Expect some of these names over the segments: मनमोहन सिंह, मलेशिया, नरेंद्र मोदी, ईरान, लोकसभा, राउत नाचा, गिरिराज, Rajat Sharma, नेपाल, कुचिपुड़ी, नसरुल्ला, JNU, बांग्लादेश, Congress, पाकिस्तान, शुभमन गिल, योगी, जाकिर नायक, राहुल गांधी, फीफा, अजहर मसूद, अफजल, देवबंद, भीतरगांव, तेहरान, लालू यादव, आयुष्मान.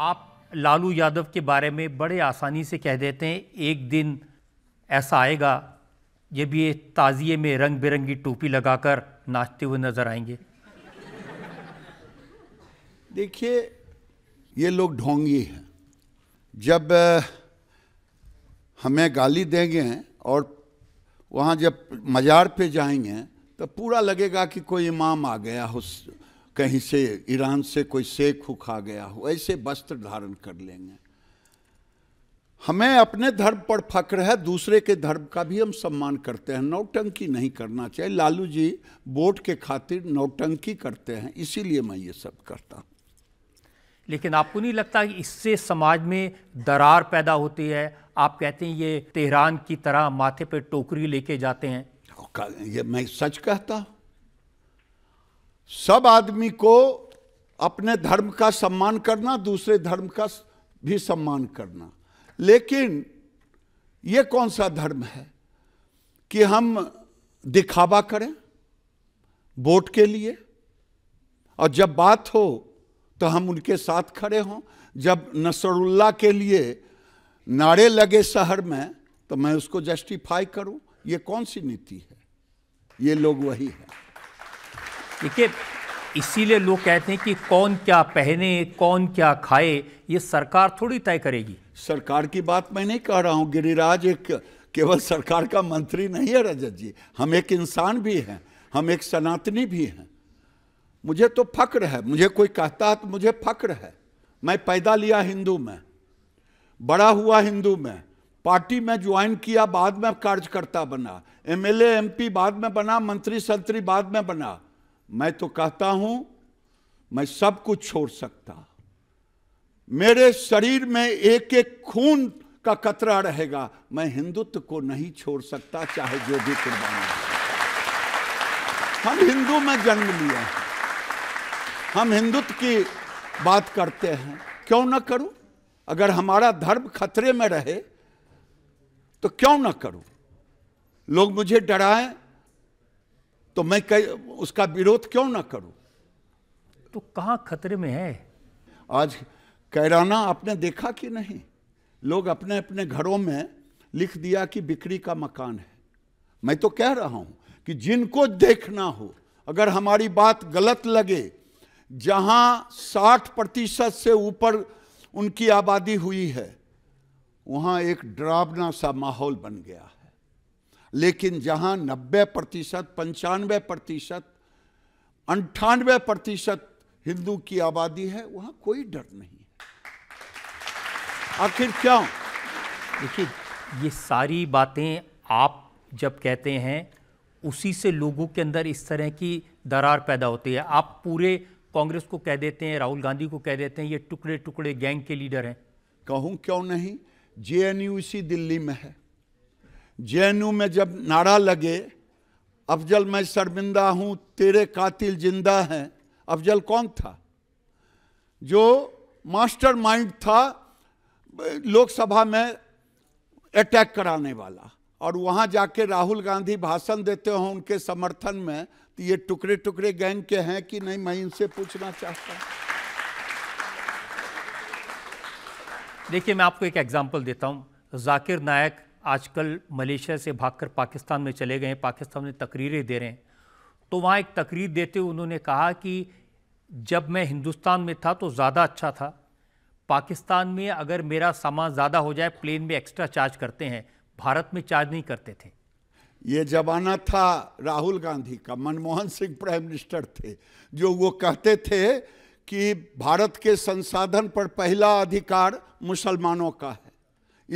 आप लालू यादव के बारे में बड़े आसानी से कह देते हैं एक दिन ऐसा आएगा ये भी ताजिए में रंग बिरंगी टोपी लगाकर नाचते हुए नजर आएंगे। देखिए ये लोग ढोंगी हैं, जब हमें गाली देंगे और वहाँ जब मज़ार पे जाएंगे तो पूरा लगेगा कि कोई इमाम आ गया हो, कहीं से ईरान से कोई शेख हुक आ गया हो, ऐसे वस्त्र धारण कर लेंगे। हमें अपने धर्म पर फक्र है, दूसरे के धर्म का भी हम सम्मान करते हैं। नौटंकी नहीं करना चाहिए। लालू जी वोट के खातिर नौटंकी करते हैं, इसीलिए मैं ये सब करता हूँ। लेकिन आपको नहीं लगता कि इससे समाज में दरार पैदा होती है? आप कहते हैं ये तेहरान की तरह माथे पे टोकरी लेके जाते हैं। ये मैं सच कहता हूँ। सब आदमी को अपने धर्म का सम्मान करना, दूसरे धर्म का भी सम्मान करना, लेकिन ये कौन सा धर्म है कि हम दिखावा करें वोट के लिए, और जब बात हो तो हम उनके साथ खड़े हों। जब नसरुल्ला के लिए नारे लगे शहर में तो मैं उसको जस्टिफाई करूं, ये कौन सी नीति है? ये लोग वही है। देखिए इसीलिए लोग कहते हैं कि कौन क्या पहने कौन क्या खाए ये सरकार थोड़ी तय करेगी। सरकार की बात मैं नहीं कह रहा हूँ। गिरिराज एक केवल सरकार का मंत्री नहीं है रजत जी, हम एक इंसान भी हैं, हम एक सनातनी भी हैं। मुझे तो फक्र है, मुझे कोई कहता है तो मुझे फक्र है। मैं पैदा लिया हिंदू में, बड़ा हुआ हिंदू में, पार्टी में ज्वाइन किया, बाद में कार्यकर्ता बना, एमएलए एमपी बाद में बना, मंत्री संतरी बाद में बना। मैं तो कहता हूं मैं सब कुछ छोड़ सकता। मेरे शरीर में एक एक खून का कतरा रहेगा, मैं हिंदुत्व को नहीं छोड़ सकता चाहे जो भी कुर्बानी हो। हम हिंदू में जन्म लिए हैं, हम हिंदुत्व की बात करते हैं, क्यों ना करूं? अगर हमारा धर्म खतरे में रहे तो क्यों ना करूं? लोग मुझे डराएं तो मैं उसका विरोध क्यों ना करूं? तो कहां खतरे में है आज कैराना? आपने देखा कि नहीं, लोग अपने अपने घरों में लिख दिया कि बिक्री का मकान है। मैं तो कह रहा हूं कि जिनको देखना हो, अगर हमारी बात गलत लगे, जहां 60% से ऊपर उनकी आबादी हुई है वहां एक डरावना सा माहौल बन गया है, लेकिन जहां 90%, 95%, 98% हिंदू की आबादी है वहां कोई डर नहीं है। आखिर क्यों? देखिए ये सारी बातें आप जब कहते हैं उसी से लोगों के अंदर इस तरह की दरार पैदा होती है। आप पूरे कांग्रेस को कह देते हैं, राहुल गांधी को कह देते हैं ये टुकड़े टुकड़े गैंग के लीडर हैं। कहूँ क्यों नहीं, JNU इसी दिल्ली में है। JNU में जब नारा लगे अफजल मैं शर्मिंदा हूँ, तेरे कातिल जिंदा हैं, अफजल कौन था? जो मास्टरमाइंड था लोकसभा में अटैक कराने वाला, और वहाँ जाके राहुल गांधी भाषण देते हों उनके समर्थन में तो ये टुकड़े टुकड़े गैंग के हैं कि नहीं, मैं इनसे पूछना चाहता हूँ। देखिए मैं आपको एक एग्जांपल देता हूँ। जाकिर नायक आजकल मलेशिया से भागकर पाकिस्तान में चले गए, पाकिस्तान में तकरीरें दे रहे हैं। तो वहाँ एक तकरीर देते हुए उन्होंने कहा कि जब मैं हिंदुस्तान में था तो ज़्यादा अच्छा था, पाकिस्तान में अगर मेरा सामान ज़्यादा हो जाए प्लेन में एक्स्ट्रा चार्ज करते हैं, भारत में चार्ज नहीं करते थे। ये जमाना था राहुल गांधी का, मनमोहन सिंह प्राइम मिनिस्टर थे, जो वो कहते थे कि भारत के संसाधन पर पहला अधिकार मुसलमानों का है।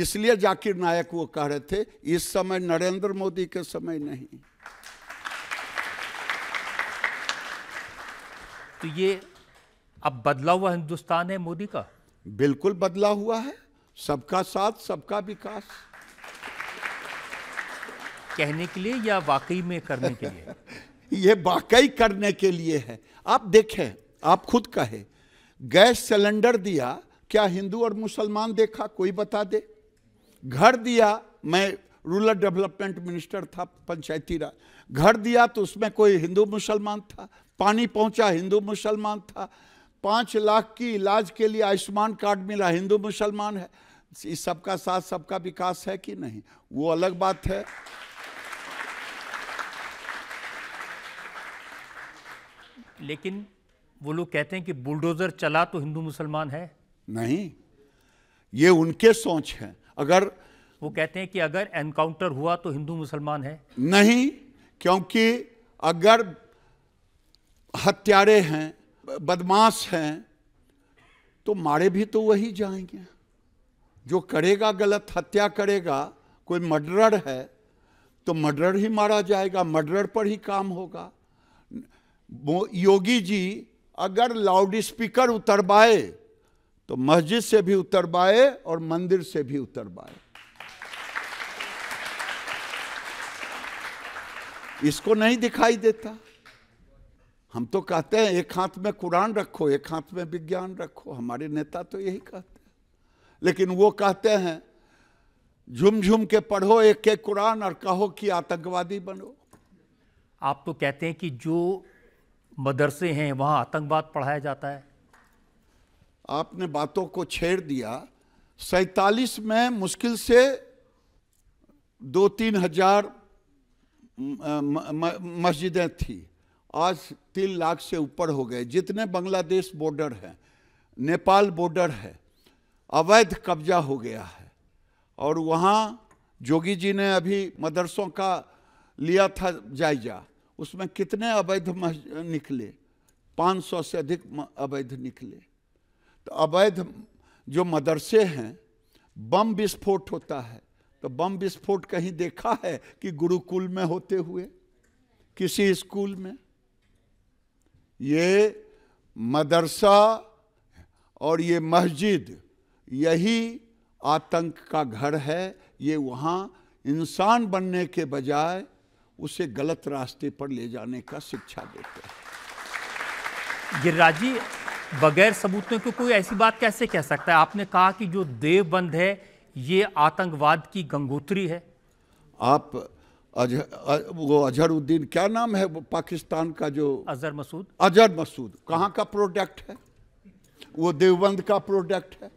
इसलिए जाकिर नायक वो कह रहे थे, इस समय नरेंद्र मोदी के समय नहीं। तो ये अब बदला हुआ हिंदुस्तान है मोदी का? बिल्कुल बदला हुआ है, सबका साथ सबका विकास कहने के लिए या वाकई में करने के लिए? ये वाकई करने के लिए है। आप देखें, आप खुद कहे, गैस सिलेंडर दिया, क्या हिंदू और मुसलमान देखा? कोई बता दे। घर दिया, मैं रूरल डेवलपमेंट मिनिस्टर था, पंचायती राज, घर दिया तो उसमें कोई हिंदू मुसलमान था? पानी पहुंचा, हिंदू मुसलमान था? 5 लाख की इलाज के लिए आयुष्मान कार्ड मिला, हिंदू मुसलमान है, इस सबका साथ सबका विकास है कि नहीं वो अलग बात है। लेकिन वो लोग कहते हैं कि बुलडोजर चला तो हिंदू मुसलमान है, नहीं, ये उनके सोच है। अगर वो कहते हैं कि अगर एनकाउंटर हुआ तो हिंदू मुसलमान है, नहीं, क्योंकि अगर हत्यारे हैं, बदमाश हैं, तो मारे भी तो वही जाएंगे। जो करेगा गलत, हत्या करेगा, कोई मर्डरर है तो मर्डरर ही मारा जाएगा, मर्डरर पर ही काम होगा। योगी जी अगर लाउड स्पीकर उतरवाए तो मस्जिद से भी उतरवाए और मंदिर से भी उतरवाए। इसको नहीं दिखाई देता। हम तो कहते हैं एक हाथ में कुरान रखो, एक हाथ में विज्ञान रखो, हमारे नेता तो यही कहते हैं। लेकिन वो कहते हैं झुमझुम के पढ़ो एक एक कुरान और कहो कि आतंकवादी बनो। आप तो कहते हैं कि जो मदरसे हैं वहाँ आतंकवाद पढ़ाया जाता है। आपने बातों को छेड़ दिया। 47 में मुश्किल से 2-3 हज़ार मस्जिदें थी, आज 3 लाख से ऊपर हो गए। जितने बांग्लादेश बॉर्डर है, नेपाल बॉर्डर है, अवैध कब्जा हो गया है। और वहाँ योगी जी ने अभी मदरसों का लिया था जायजा, उसमें कितने अवैध निकले, 500 से अधिक अवैध निकले। तो अवैध जो मदरसे हैं, बम विस्फोट होता है, तो बम विस्फोट कहीं देखा है कि गुरुकुल में होते हुए, किसी स्कूल में? ये मदरसा और ये मस्जिद, यही आतंक का घर है। ये वहाँ इंसान बनने के बजाय उसे गलत रास्ते पर ले जाने का शिक्षा देते हैं। गिरिराज जी, बगैर सबूतों के कोई ऐसी बात कैसे कह सकता है? आपने कहा कि जो देवबंद है ये आतंकवाद की गंगोत्री है। आप वो अजहरुद्दीन, क्या नाम है वो पाकिस्तान का, जो अजहर मसूद, कहाँ का प्रोडक्ट है? वो देवबंद का प्रोडक्ट है।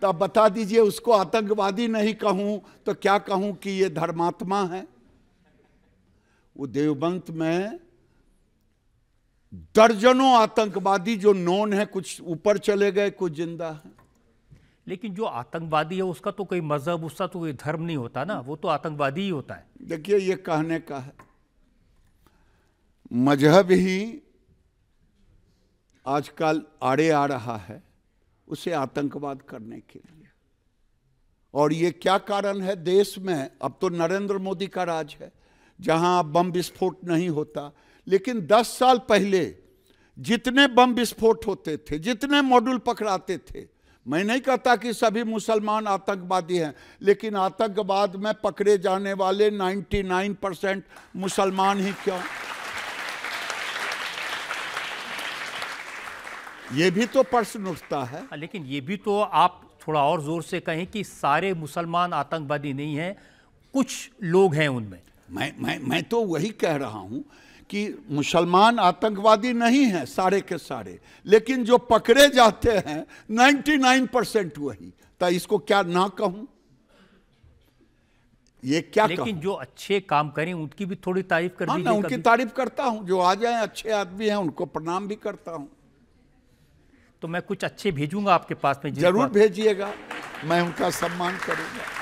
तो आप बता दीजिए, उसको आतंकवादी नहीं कहूँ तो क्या कहूँ कि ये धर्मात्मा है? वो देवबंद में दर्जनों आतंकवादी जो नोन है, कुछ ऊपर चले गए, कुछ जिंदा हैं। लेकिन जो आतंकवादी है उसका तो कोई मजहब, उसका तो कोई धर्म नहीं होता ना, वो तो आतंकवादी ही होता है। देखिए, ये कहने का है, मजहब ही आजकल आड़े आ रहा है उसे आतंकवाद करने के लिए। और ये क्या कारण है? देश में अब तो नरेंद्र मोदी का राज है, जहां बम विस्फोट नहीं होता, लेकिन 10 साल पहले जितने बम विस्फोट होते थे, जितने मॉड्यूल पकड़ाते थे, मैं नहीं कहता कि सभी मुसलमान आतंकवादी हैं, लेकिन आतंकवाद में पकड़े जाने वाले 99% मुसलमान ही क्यों? ये भी तो प्रश्न उठता है। लेकिन ये भी तो आप थोड़ा और जोर से कहें कि सारे मुसलमान आतंकवादी नहीं हैं, कुछ लोग हैं उनमें। मैं तो वही कह रहा हूँ कि मुसलमान आतंकवादी नहीं हैं सारे के सारे, लेकिन जो पकड़े जाते हैं 99% वही। तो इसको क्या ना कहूँ? ये क्या लेकिन कहूं? जो अच्छे काम करें उनकी भी थोड़ी तारीफ कर दीजिए। उनकी तारीफ करता हूँ, जो आ जाए अच्छे आदमी हैं उनको प्रणाम भी करता हूँ। तो मैं कुछ अच्छे भेजूंगा आपके पास में, जरूर भेजिएगा, मैं उनका सम्मान करूँगा।